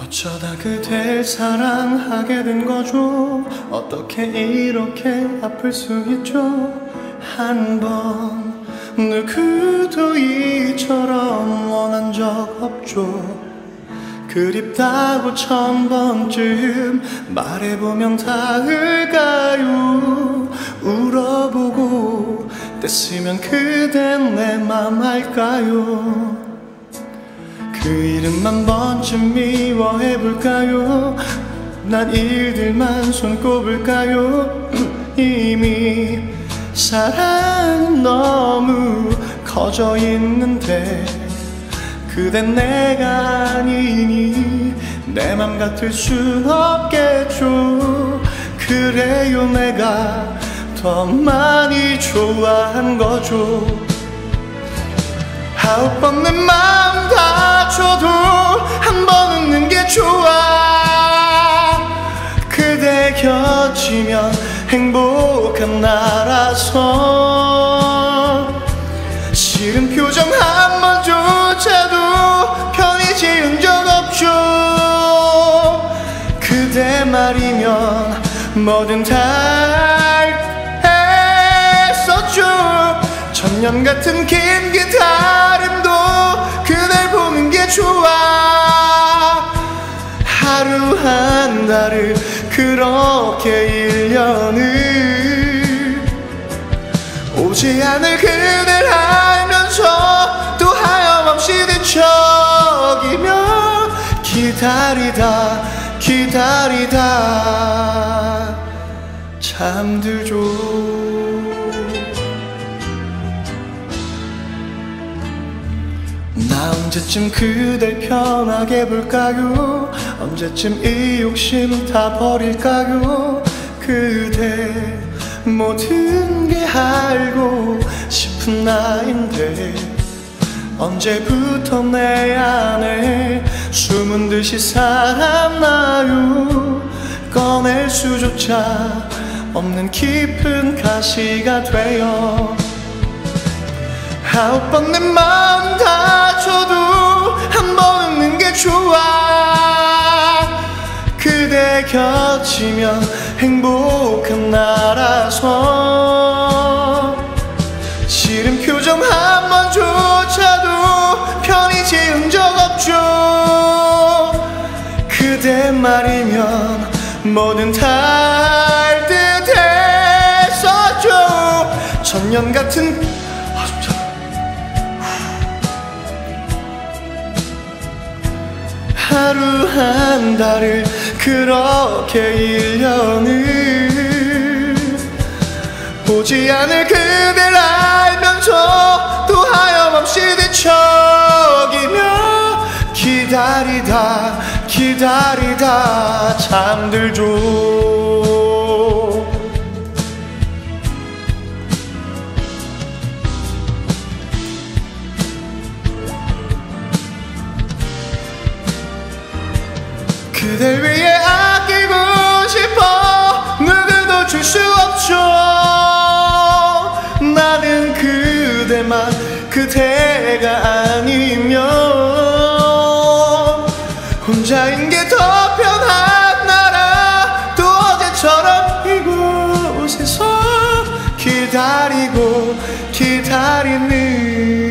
어쩌다 그댈 사랑하게 된 거죠? 어떻게 이렇게 아플 수 있죠? 한 번 누구도 이처럼 원한 적 없죠. 그립다고 1000번쯤 말해보면 닿을까요? 울어보고 뗐으면 그댄 내 맘 알까요? 그 이름 1000번쯤 미워해볼까요? 난 일들만 손꼽을까요? 이미 사랑은 너무 커져 있는데 그댄 내가 아니니 내 맘 같을 순 없겠죠. 그래요 내가 더 많이 좋아한 거죠. 아홉 번 내 맘 다쳐도 한 번 웃는 게 좋아. 그대 곁이면 행복한 나라서 싫은 표정 한 번조차도 편히 지은 적 없죠. 그대 말이면 뭐든 다 했었죠. 천년 같은 긴 기다림도 그댈 보는 게 좋아. 하루 한 달을 그렇게 1년을 오지 않을 그댈 알면서 또 하염없이 뒤척이며 기다리다 기다리다 잠들죠. 나 언제쯤 그댈 편하게 볼까요? 언제쯤 이 욕심 다 버릴까요? 그대 모든 게 알고 싶은 나인데 언제부터 내 안에 숨은 듯이 살았나요? 꺼낼 수조차 없는 깊은 가시가 되어 9번 내 마음 다쳐도 한 번 웃는 게 좋아. 그대 곁이면 행복한 나라서 싫은 표정 한 번조차도 편히 지은 적 없죠. 그대 말이면 뭐든 다 할 듯 했었죠. 천년 같은 하루 한 달을 그렇게 1년을 보지 않을 그댈 알면서 또 하염없이 뒤척이며 기다리다 기다리다 잠들죠. 그댈 위해 아끼고 싶어 누구도 줄 수 없죠. 나는 그대만 그대가 아니면 혼자인 게 더 편한 나라. 또 어제처럼 이곳에서 기다리고 기다리는